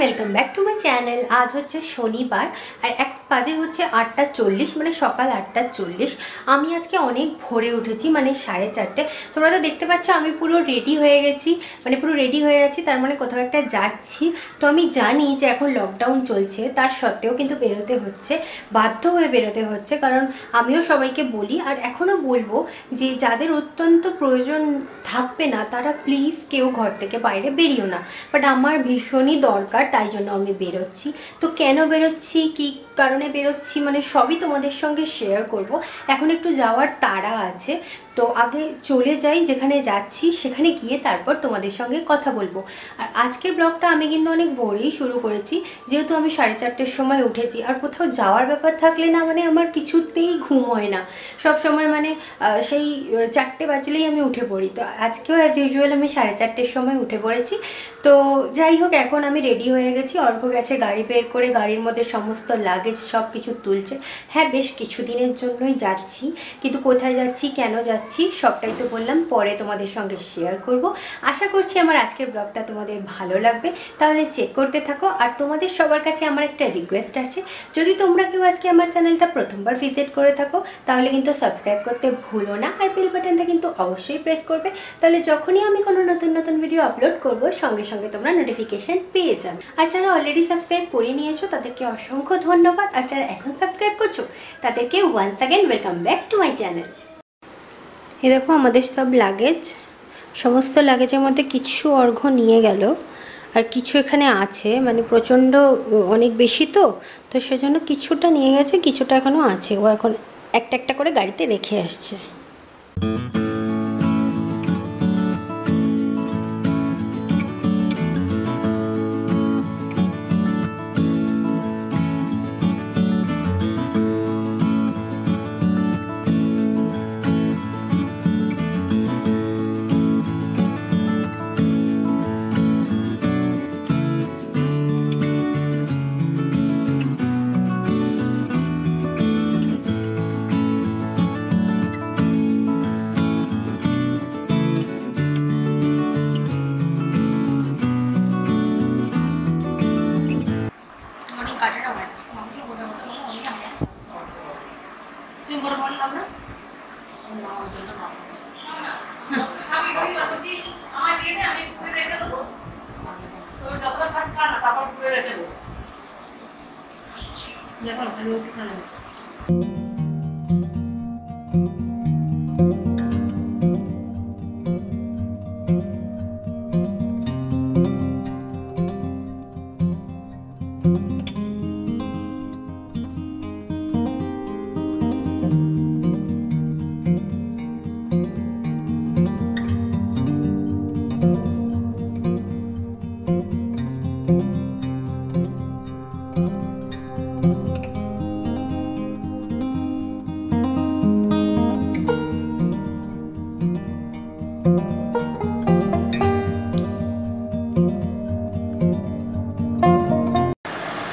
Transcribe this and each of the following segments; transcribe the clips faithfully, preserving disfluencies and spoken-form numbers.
Welcome back to my channel. आज हे शनिवार और एक बजे हे आठटा चल्लिस मैं सकाल आठटा चल्लिस हमें आज के अनेक भोरे उठे मैं साढ़े चारटे तुम्हारा तो देखते पाच हमें पुरो रेडी हो गई मैं पुरो रेडी हो गई तर मैं कोथाओ एक जाच्छी तो हमें जानी जो एखन लकडाउन चलছে तार सत्त्वेও किन्तु बेरोते হচ্ছে बाध्य হয়ে বেরোতে হচ্ছে कारण আমিও সবাইকে বলি আর এখনো বলবো যে যাদের অত্যন্ত প্রয়োজন থাকবে না তারা প্লিজ কেউ ঘর থেকে বাইরে বেরিও না। বাট আমার ভীষণই দরকার তাই জন্য আমি বের হচ্ছি। তো কেন বের হচ্ছি কি কারণে বের হচ্ছি মানে সবই তোমাদের সঙ্গে শেয়ার করব। এখন একটু যাওয়ার তাড়া আছে तो आगे चले जाई जेखाने जाच्छी सेखाने गिये तारपर तोमादेर संगे कथा बोलबो। और आजकेर ब्लगटा आमी किन्तु अनेक भोरेई शुरू करेछि जेहेतु आमी साढ़े चारटेर समय उठेछि और कोथाओ जावार ब्यापार थाकले ना माने आमार किछुतेई घुम हय ना सब समय माने सेई चारटे बाजलेई आमी उठे पड़ि। तो आजकेओ एज इउजुअल आमी साढ़े चारटेर समय उठे पड़ेछि। तो जाई होक एखन आमी रेडी हये गेछि। अर्घ गेछे गाड़ी बेर करे गाड़िर मध्ये समस्त लागेज सब किछु तुलछे। हाँ बेश किछुदिनेर जन्यई जाच्छी किन्तु कोथाय जाच्छी केन जाच्छी सबटाई तो बोललाम परे तुम्हारे संगे शेयर करब। आशा करछि आमार आजकेर ब्लगटा तुम्हारे भालो लागबे ताहले चेक करते थाको। और तुम्हारे सबार काछे आमार एकटा रिक्वेस्ट आछे जदि तोमरा केउ आजके आमार चैनलटा प्रथमबार भिजिट करे थाको ताहले किन्तु सबस्क्राइब करते भूलो ना और बेल बाटनटा किन्तु अवश्यई प्रेस करबे ताहले जखोनी आमि कोनो नतुन नतुन भिडियो आपलोड करब संगे संगे तोमरा नोटिफिकेशन पेये जाबे। और जारा अलरेडी सबस्क्राइब करे नियेछो तादेरके असंख्य धन्यवाद और जारा एखन सबस्क्राइब करछो तादेरके once again welcome back to my channel. ये देखो हमारे सब लागेज समस्त लागेजर मध्य किछु अर्घ निये गेल और किछु एखाने आछे माने प्रचंड अनेक बेशी तो तो सेजोन्नो किछुटा निये गेछे किछुटा एखोनो आछे ओ एखोन एकटा एकटा करे गाड़ीते रेखे आसछे।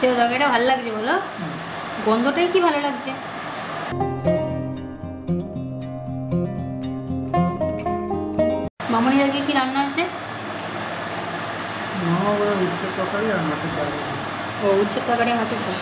जगह भालो लागছে বলো গন্ধটাই কি ভালো লাগছে। মামনির আজকে কি রান্না আছে? মামা বড় উচ্ছে তরকারি আর মাছের ঝাল। ও উচ্ছে তরকারি মাছের ঝাল।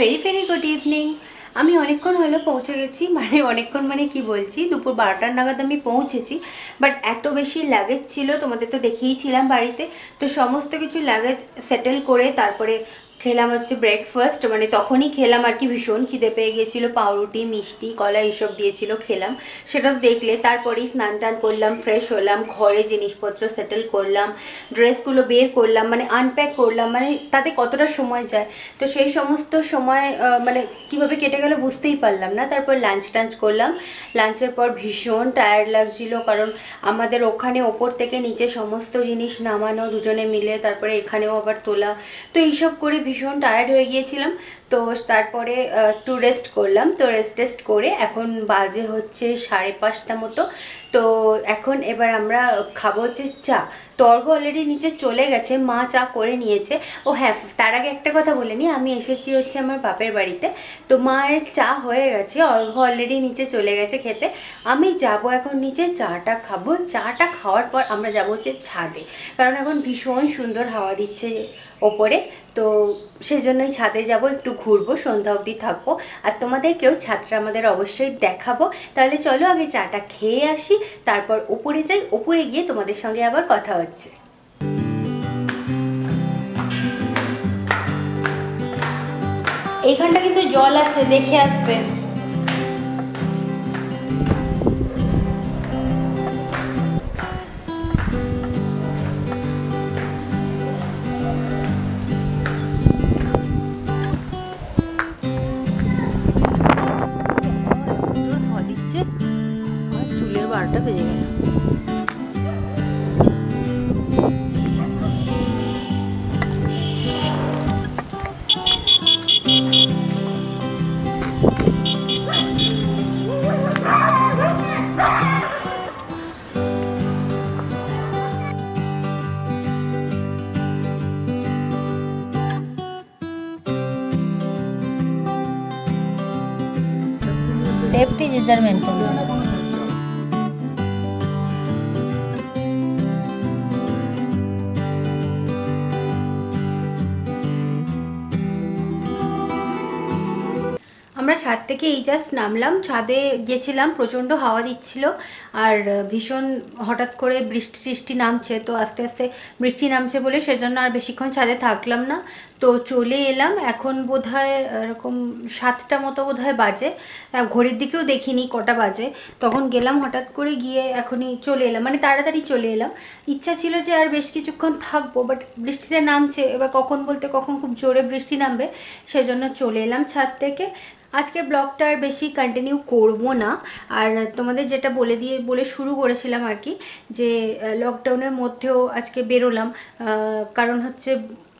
Very very good evening. आमी अनेकक्षण हलो पहुँचे गेছি মানে অনেকক্ষণ মানে কি বলছি দুপুর বারোটার নাগাদ আমি পৌঁছেছি। বাট এত বেশি লাগেজ ছিল তোমাদের তো দেখিয়েছিলাম বাড়িতে তো সমস্ত কিছু লাগেজ সেটেল করে তারপরে खेलाम हच्छे ब्रेकफास्ट माने तखोनी खेलाम आर कि भीषण खिदे पेये गियेछिलो पाउरुटी मिष्टी कला एइसब दियेछिलो खेलाम सेटा देखले तारपरेई स्नान टान करलाम फ्रेश होलाम घरे जिनिसपत्र सेटल करलाम ड्रेसगुलो बेर करलाम माने आनप्याक करलाम माने ताते कतटा समय जाय तो सेई समस्त समय माने किभाबे केटे गेलो बुझतेई पारलाम ना। तारपर लांच टांच करलाम लांचेर पर भीषण टायार्ड लागछिलो कारण आमादेर ओखाने ओपर थेके नीचे समस्त जिनिस नामानो दुजोने मिले तारपरे एखानेओ आबार तोला तो एइसब करे ভীষণ টায়ার্ড হয়ে গিয়েছিলাম তো তারপরে একটু রেস্ট করলাম তো রেস্ট টেস্ট করে এখন বাজে হচ্ছে সাড়ে পাঁচটা মতো তো এখন এবার আমরা খাবো হচ্ছে চা। তর্গ অলরেডি নিচে চলে গেছে মা চা করে নিয়েছে। ও হ্যাঁ তার আগে একটা কথা বলে নি আমি এসেছি হচ্ছে আমার বাপের বাড়িতে তো মায়ের চা হয়ে গেছে অর্ঘ অলরেডি নিচে চলে গেছে খেতে। আমি যাব এখন নিচে চাটা খাবো চাটা খাওয়ার পর আমরা যাব হচ্ছে ছাদে কারণ এখন ভীষণ সুন্দর হাওয়া দিচ্ছে ওপরে তো সেই জন্যই ছাদে যাব একটু ঘুরবো সন্ধ্যা অবধি থাকবো আর তোমাদেরকেও ছাদটা আমাদের অবশ্যই দেখাবো। তাহলে চলো আগে চাটা খেয়ে আসি তারপর উপরে যাই উপরে গিয়ে তোমাদের সঙ্গে আবার কথা হচ্ছে। এইখানটা কিন্তু জল আছে দেখে আসবে। सेफ्टी जिधर मेंटेन छाद थेके एई जस्ट नामलाम छादे गेछिलाम प्रचंड हावा दिच्छिलो और भीषण हठात् करे बृष्टि टिष्टि नामछे तो आस्ते आस्ते बृष्टि नामछे बोले सेजन्य आर बेशिक्षण छादे थाकलाम ना तो चले एलाम। एखन बोधहय एरकम सातटा मतो बोधहय बाजे घड़िर दिकेओ देखिनि कटा बाजे तखन गेलाम हठात् करे गिये एखोनी चले एलाम माने ताड़ाताड़ी चले एलाम। इच्छा छिलो जे आर बेश किछुक्षण थाकबो बाट बृष्टिटा नामछे एबार कखन बोलते कखन खूब जोरे बृष्टि नामबे सेजन्य चले एलाम छाद थेके। आज के ब्लगटा आर बेशी कन्टिन्यू करबो ना और तोमादेर जेटा बोले दिये बोले शुरू करेछिलाम आर कि जे लकडाउनेर मध्येओ आज के बेरोलाम कारण हच्छे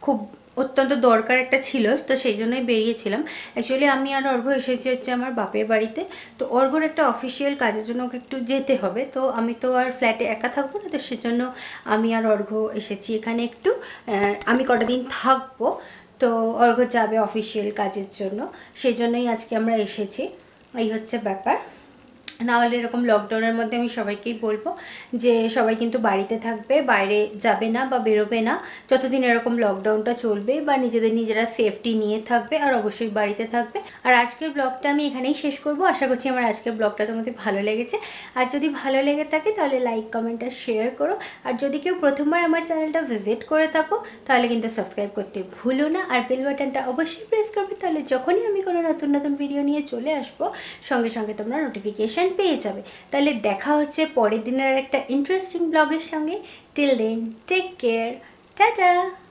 खूब अत्यंत दरकार एक छिलो तो सेइजोन्नोई बेरिएछिलाम। एक्चुअली आमी आर अर्घ एसेछि हच्छे आमार बापेर बाड़ीते तो अर्घर एक अफिशियल काजेर जोन्नो एकटु जेते होबे तो आमी तो आर फ्लैटे एका थाकबो ना तो सेइजोन्नो आमी आर अर्घ एसेछि एखाने एकटु आमी कटा दिन थाकबो तो अर्घ जाबे अफिशियल काजेर जोन्नो सेइजोन्नोई आजके आमरा एसेछि। एई हच्छे ब्यापार ना होले एरकम लकडाउनेर मध्य आमि सबाइकेई बोलबो जे सबाई किन्तु बाड़ीते थाकबे बाइरे जाबे ना बा बेरोबे ना जतदिन एरकम लकडाउनटा चलबे बा निजेदेर निजेरा सेफ्टी निये थाकबे और अवश्यई बाड़ीते थाकबे। और आजकेर ब्लगटा आमि एखानेई शेष करब। आशा करछि आमार आजकेर ब्लगटा तोमादेर भालो लेगेछे और जोदि भालो लेगे थाके ताहले लाइक कमेंट और शेयर करो और जोदि केउ प्रथमबार आमार चैनलटा भिजिट करे थाको ताहले किन्तु सबस्क्राइब करते भूलो ना और बेल बाटनटा अवश्यई प्रेस करबे ताहले जखोनी आमि कोनो नतुन नतुन भिडियो निये चले आसबो संगे संगे तोमरा नोटिफिकेशन পেয়ে যাবে। তাহলে দেখা হচ্ছে পরের দিনের একটা ইন্টারেস্টিং ব্লগের সঙ্গে। Till then take care tata.